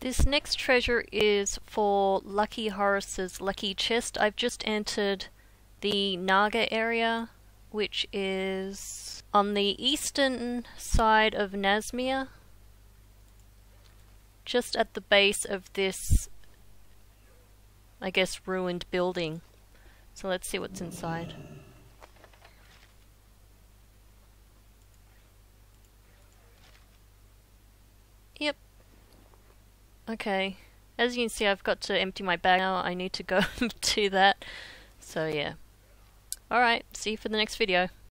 This next treasure is for Lucky Horace's Lucky Chest. I've just entered the Naga area, which is on the eastern side of Nazmir, just at the base of this, I guess, ruined building. So let's see what's inside. Yep. Okay, as you can see, I've got to empty my bag now. I need to go do that. So yeah. Alright, see you for the next video.